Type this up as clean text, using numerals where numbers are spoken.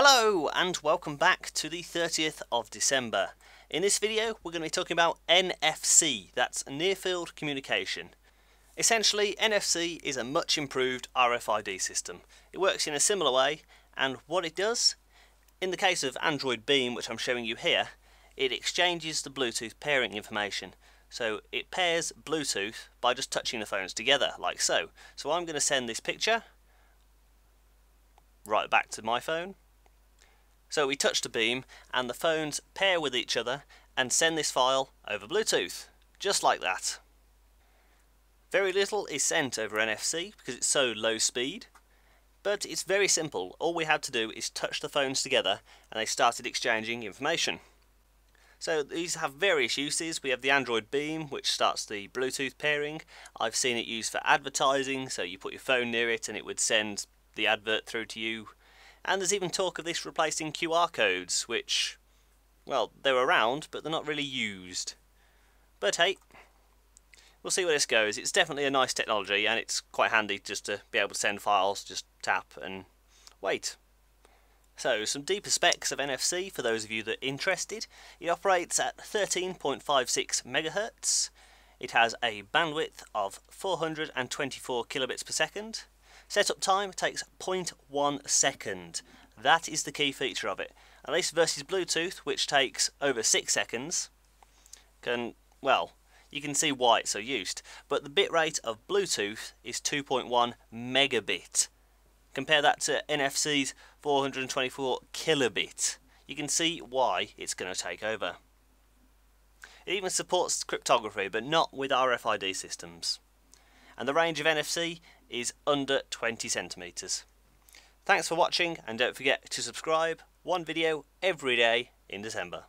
Hello and welcome back to the 30th of December. In this video we're going to be talking about NFC, that's near field communication. Essentially NFC is a much improved RFID system. It works in a similar way, and what it does, in the case of Android Beam, which I'm showing you here, it exchanges the Bluetooth pairing information. So it pairs Bluetooth by just touching the phones together like so. So I'm going to send this picture right back to my phone. So we touch the beam and the phones pair with each other and send this file over Bluetooth, just like that. Very little is sent over NFC because it's so low speed, but it's very simple. All we had to do is touch the phones together and they started exchanging information. So these have various uses. We have the Android Beam, which starts the Bluetooth pairing. I've seen it used for advertising, so you put your phone near it and it would send the advert through to you. And there's even talk of this replacing QR codes, which, well, they're around, but they're not really used. But hey, we'll see where this goes. It's definitely a nice technology, and it's quite handy just to be able to send files, just tap and wait. So, some deeper specs of NFC for those of you that are interested. It operates at 13.56 MHz. It has a bandwidth of 424 kilobits per second. Setup time takes 0.1 second. That is the key feature of it. And this versus Bluetooth, which takes over 6 seconds, can, well, you can see why it's so used. But the bitrate of Bluetooth is 2.1 megabit. Compare that to NFC's 424 kilobit. You can see why it's going to take over. It even supports cryptography, but not with RFID systems. And the range of NFC is under 20 centimeters. Thanks for watching, and don't forget to subscribe. One video every day in December.